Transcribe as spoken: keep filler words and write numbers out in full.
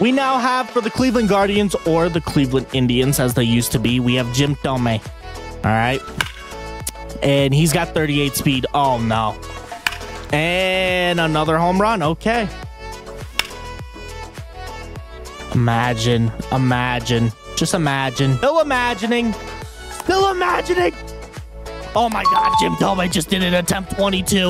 We now have, for the Cleveland Guardians, or the Cleveland Indians as they used to be, we have Jim Thome. All right. And he's got thirty-eight speed. Oh, no. And another home run. Okay. Imagine. Imagine. Just imagine. Still imagining. Still imagining. Oh, my God. Jim Thome just did an attempt twenty-two.